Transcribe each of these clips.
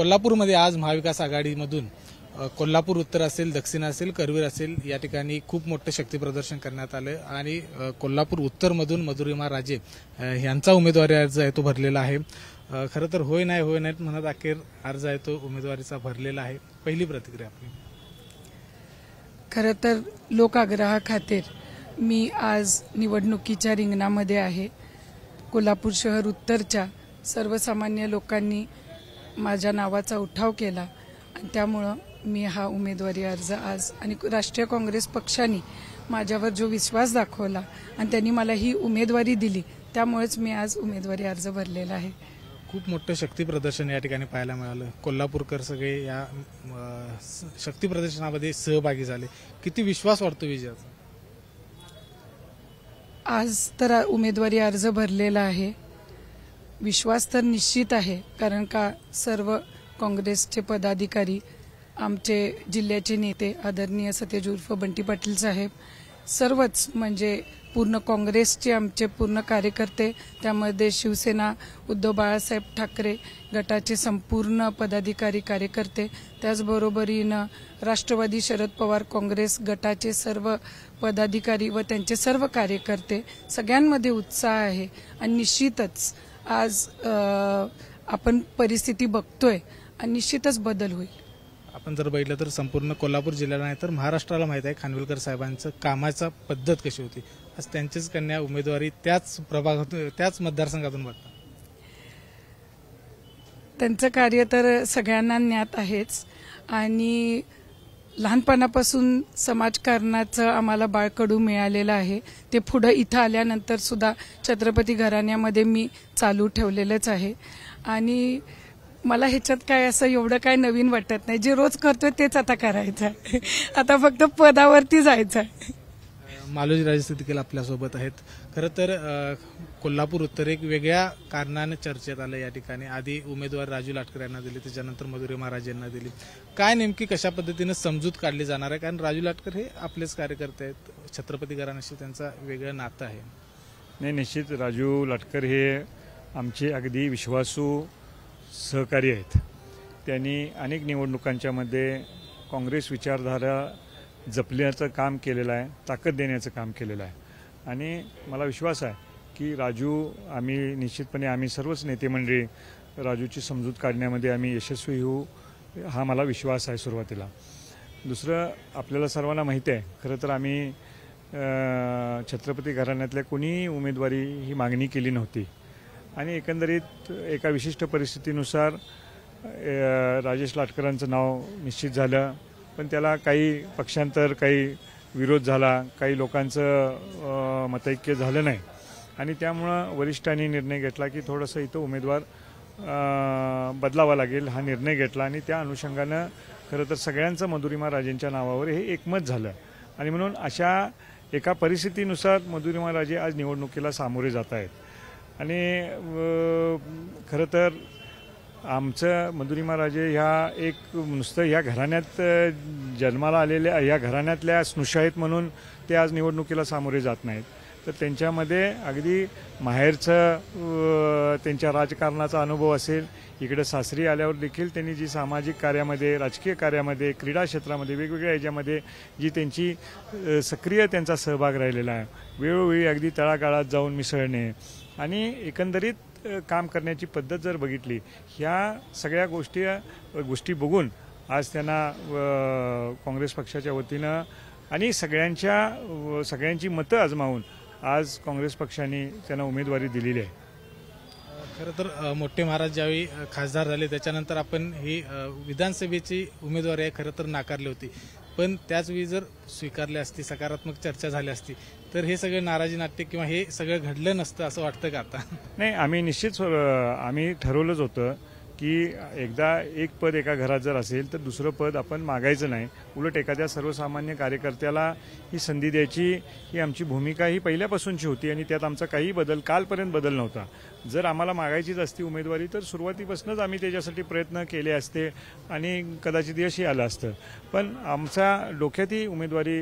कोल्हापूरमध्ये आज महाविकास आघाडीमधून कोल्हापूर उत्तर असेल, दक्षिण असेल, करवीर असेल या ठिकाणी खूप मोठे शक्ती प्रदर्शन करण्यात आले आणि कोल्हापूर उत्तरमधून मधुरी राजे यांचा उमेदवारी अर्ज आहे तो भरलेला आहे। खरं तर होय नाही म्हणत अखेर अर्ज आहे तो उमेदवारीचा भरलेला आहे। पहिली प्रतिक्रिया आपली। खरं तर लोकाग्रहाखातीर मी आज निवडणुकीच्या रिंगणामध्ये आहे। कोल्हापूर शहर उत्तरच्या सर्वसामान्य लोकांनी माझ्या नावाचा उठाव केला, त्यामुळे मी हा उमेदवारी अर्ज आज आणि राष्ट्रीय कांग्रेस पक्षाने माझ्यावर जो विश्वास दाखवला आणि त्यांनी मला ही उमेदवारी दिली, त्यामुळेच मी आज उमेदवारी अर्ज भरलेला आहे। खूप मोठं शक्ती प्रदर्शन या ठिकाणी पाहायला मिळालं। कोल्हापूरकर सगळे या शक्ती प्रदर्शनामध्ये सहभागी झाले। किती विश्वास वाटतो विजयाचा? आज तर उमेदवारी अर्ज भरलेला आहे, विश्वास तर निश्चित आहे, कारण का सर्व काँग्रेसचे पदाधिकारी, आमचे जिल्ह्याचे नेते आदरणीय सत्यज उर्फ बंटी पाटिल साहेब, सर्वच म्हणजे पूर्ण काँग्रेसचे आमचे पूर्ण कार्यकर्ते, त्यामध्ये शिवसेना उद्धव बालासाहब ठाकरे गटाचे संपूर्ण पदाधिकारी कार्यकर्ते, त्याचबरोबरीनं राष्ट्रवादी शरद पवार काँग्रेस गटाचे सर्व पदाधिकारी व त्यांचे सर्व कार्यकर्ते, सगळ्यांमध्ये उत्साह आहे। आणि निश्चितच आज आपण परिस्थिती बघतोय, निश्चितच बदल होईल। आपण जर बघितलं तर संपूर्ण कोल्हापूर जिल्ह्याला नाही तर महाराष्ट्राला माहित आहे खानविलकर साहेबांचं कामाचा पद्धत कशी होती। आज त्यांचीच कन्या उमेदवारी त्याच प्रभागातून त्याच मतदारसंघातून भरतात, त्यांचं कार्य तर सगळ्यांना ज्ञात आहेच। आणि लहानपणापासून समाजकारणाचं आम्हाला बाळकडू मिळालेलं आहे, ते पुढे इथं आल्यानंतर सुद्धा छत्रपती घराण्यामध्ये मी चालू ठेवलेलंच आहे। आणि मला ह्याच्यात काय असं एवढं काय नवीन वाटत नाही, जे रोज करतोय तेच आता करायचं आहे, आता फक्त पदावरती जायचं आहे। मालुजी राजे स्थितीकेल आपल्यासोबत आहेत। खरं तर कोल्हापूर उत्तर एक वेगळ्या कारणाने चर्चेत आलं या ठिकाणी। आधी उमेदवार राजू लाटकर यांना दिली, त्याच्यानंतर मदुरी महाराज यांना दिली, काय नेमकी कशा पद्धतीनं समजूत काढली जाणार आहे? कारण राजू लाटकर हे आपलेच कार्यकर्ते आहेत, छत्रपती घराण्याशी त्यांचा वेगळं नातं आहे। नाही, निश्चित राजू लाटकर हे आमचे अगदी विश्वासू सहकारी आहेत। त्यांनी अनेक निवडणुकांच्यामध्ये काँग्रेस विचारधारा जपण्याचं काम केलेलं आहे, ताकद देण्याचं काम केलेलं आहे आणि मला विश्वास आहे की राजू, आम्ही निश्चितपणे आम्ही सर्वच नेते मंडळी राजूची समजूत काढण्यामध्ये आम्ही यशस्वी होऊ हा मला विश्वास आहे सुरुवातीला। दुसरं, आपल्याला सर्वांना माहिती आहे, खरं तर आम्ही छत्रपती घराण्यातल्या कोणीही उमेदवारी ही मागणी केली नव्हती आणि एकंदरीत एका विशिष्ट परिस्थितीनुसार राजेश लाटकरांचं नाव निश्चित झालं, पण त्याला काही पक्षांतर, काही विरोध झाला, काही लोकांचं मतैक्य झालं नाही आणि त्यामुळं वरिष्ठांनी निर्णय घेतला की थोडंसं इथं उमेदवार बदलावा लागेल, हा निर्णय घेतला आणि त्या अनुषंगानं खरं तर सगळ्यांचं मधुरी राजेंच्या नावावर हे एकमत झालं आणि म्हणून अशा एका परिस्थितीनुसार मधुरी राजे आज निवडणुकीला सामोरे जात आहेत। आणि खरं तर आमचं मधुरी राजे ह्या एक नुसतं ह्या घराण्यात जन्माला आलेल्या ह्या घराण्यातल्या स्नुषाहित म्हणून ते आज निवडणुकीला सामोरे जात नाहीत, तर त्यांच्यामध्ये अगदी माहेरचं त्यांच्या राजकारणाचा अनुभव असेल, इकडे सासरी आल्यावर देखील त्यांनी जी सामाजिक कार्यामध्ये, राजकीय कार्यामध्ये, क्रीडा क्षेत्रामध्ये, वेगवेगळ्या याच्यामध्ये जी त्यांची सक्रिय त्यांचा सहभाग राहिलेला आहे, वेळोवेळी अगदी तळागाळात जाऊन मिसळणे आणि एकंदरीत काम करण्याची पद्धत जर बघितली, ह्या सगळ्या गोष्टी बघून आज त्यांना काँग्रेस पक्षाच्या वतीनं आणि सगळ्यांची मतं आजमावून आज काँग्रेस पक्षाने त्यांना उमेदवारी दिलेली आहे। खरं तर मोठे महाराज ज्यावेळी खासदार झाले त्याच्यानंतर आपण ही विधानसभेची उमेदवारी आहे खरं तर नाकारली होती, पण त्याचवेळी जर स्वीकारली असती, सकारात्मक चर्चा झाली असती तर हे सगळे नाराजी नाट्य किंवा हे सगळं घडलं नसतं असं वाटतं का आता? नाही, आम्ही ठरवलंच होतं की एकदा एक पद एका घरात जर असेल तर दुसरं पद आपण मागायचं नाही, उलट एखाद्या सर्वसामान्य कार्यकर्त्याला ही संधी द्यायची ही आमची भूमिका ही पहिल्यापासूनची होती आणि त्यात आमचा काही बदल, कालपर्यंत बदल नव्हता। जर आम्हाला मागायचीच असती उमेदवारी तर सुरुवातीपासूनच आम्ही त्याच्यासाठी प्रयत्न केले असते आणि कदाचित यशही आलं असतं, पण आमचा डोक्यात ही उमेदवारी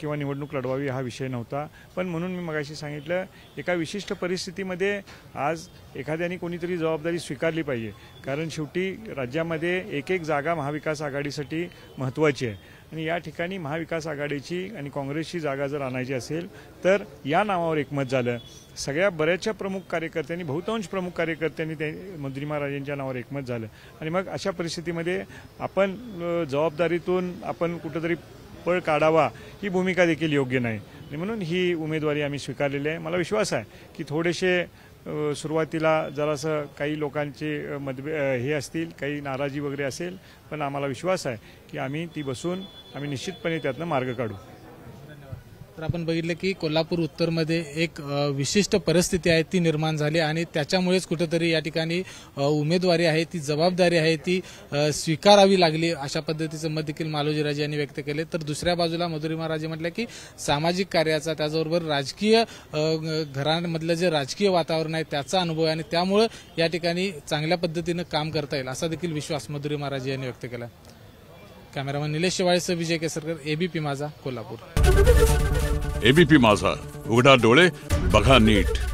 किंवा निवडणूक लढवावी हा विषय नव्हता। पण म्हणून मी मगाशी सांगितलं एका विशिष्ट परिस्थितीमध्ये आज एखाद्याने कोणीतरी जबाबदारी स्वीकारली पाहिजे, कारण शेवटी राज्यामध्ये एक जागा महाविकास आघाडीसाठी महत्त्वाची आहे आणि या ठिकाणी महाविकास आघाडीची आणि काँग्रेसची जागा जर आणायची असेल तर या नावावर एकमत झालं। सगळ्या बऱ्याचशा प्रमुख कार्यकर्त्यांनी बहुतांश प्रमुख कार्यकर्त्यांनी ते मधुरी महाराजांच्या नावावर एकमत झालं आणि मग अशा परिस्थितीमध्ये आपण जबाबदारीतून आपण कुठेतरी पळ काढावा ही भूमिका देखील योग्य नाही आणि म्हणून ही उमेदवारी आम्ही स्वीकारलेली आहे। मला विश्वास आहे की थोडेसे सुरुवातीला जरासं काही लोकांचे मतभेद हे असतील, काही नाराजी वगैरे असेल, पण आम्हाला विश्वास आहे की आम्ही ती बसून आम्ही निश्चितपणे त्यातनं मार्ग काढू। तर आपण बघितलं की कोल्हापूर उत्तरमध्ये एक विशिष्ट परिस्थिती आहे ती निर्माण झाली आणि त्याच्यामुळेच कुठेतरी या ठिकाणी उमेदवारी आहे ती जबाबदारी आहे ती स्वीकारावी लागली अशा पद्धतीचं मत देखील मालोजीराजे यांनी व्यक्त केले। तर दुसऱ्या बाजूला मधुरी महाराजे म्हटलं की सामाजिक कार्याचा त्याचबरोबर राजकीय घरांमधलं जे राजकीय वातावरण आहे त्याचा अनुभव आहे आणि त्यामुळे या ठिकाणी चांगल्या पद्धतीनं काम करता येईल असा देखील विश्वास मधुरी महाराजे यांनी व्यक्त केला। कॅमेरामन निलेश शिवाळेसह विजय केसरकर, एबीपी माझा, कोल्हापूर। एबीपी माझा, उघडा डोळे बघा नीट।